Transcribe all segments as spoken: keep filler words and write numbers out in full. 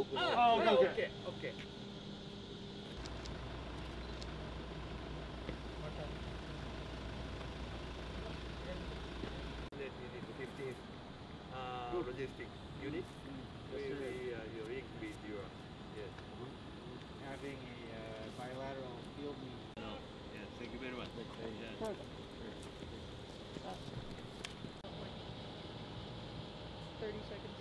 奥の。ああ、オッケー、オッケー、オッケー。Logistic unit. Mm. Yes, we uh, you link with your yes. Having a uh, bilateral field meeting. No. Yes. Thank you very much. Yes. Sure. Uh, Thirty seconds.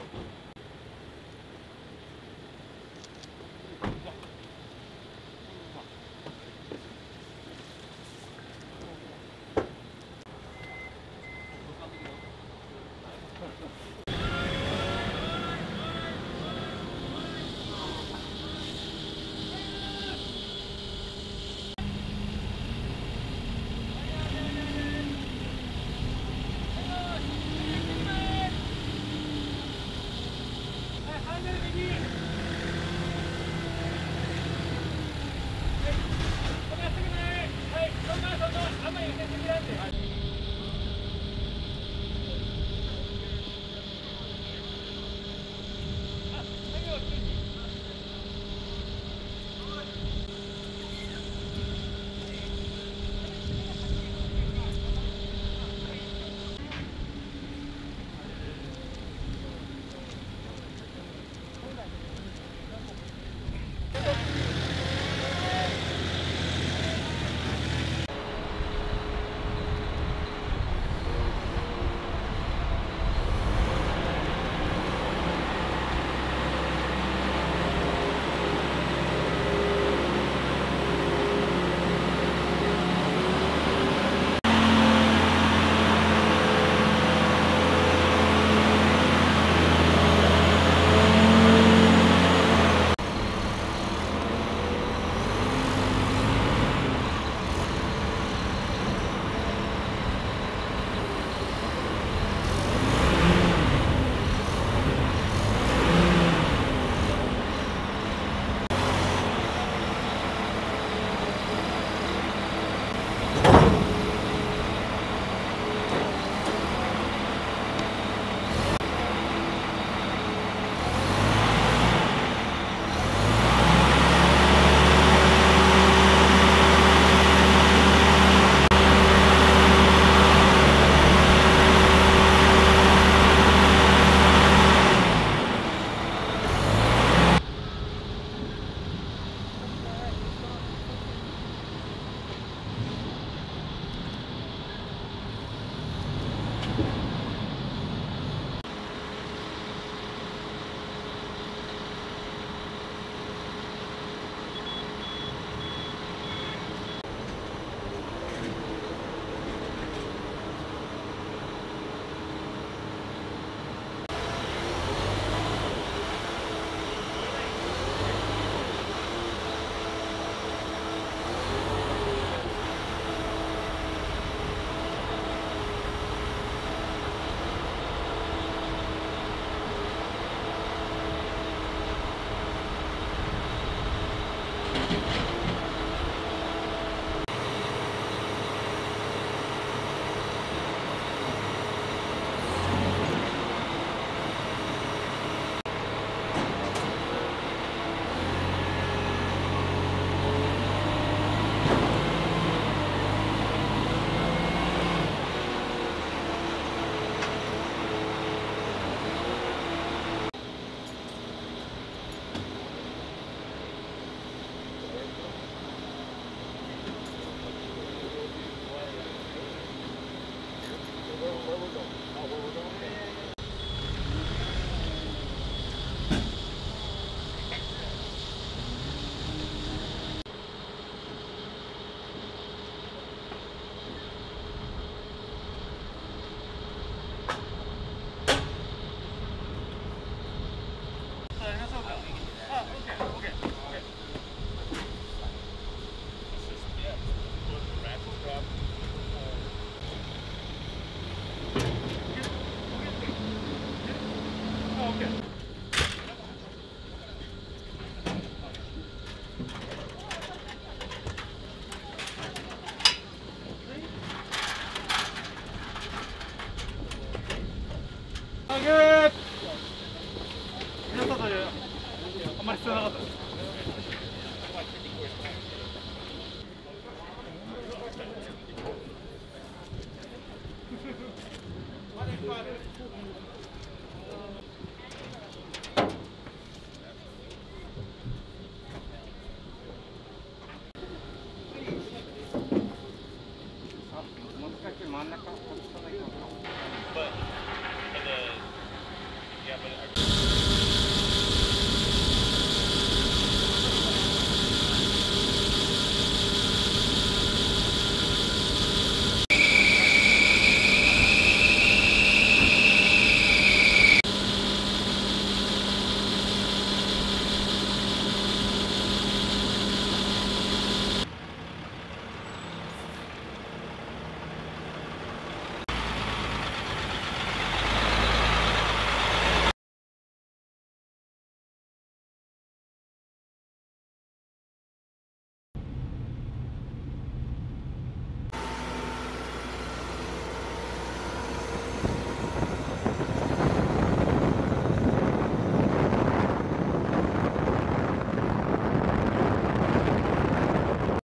Come on. あんまり必要なかったです。真ん中。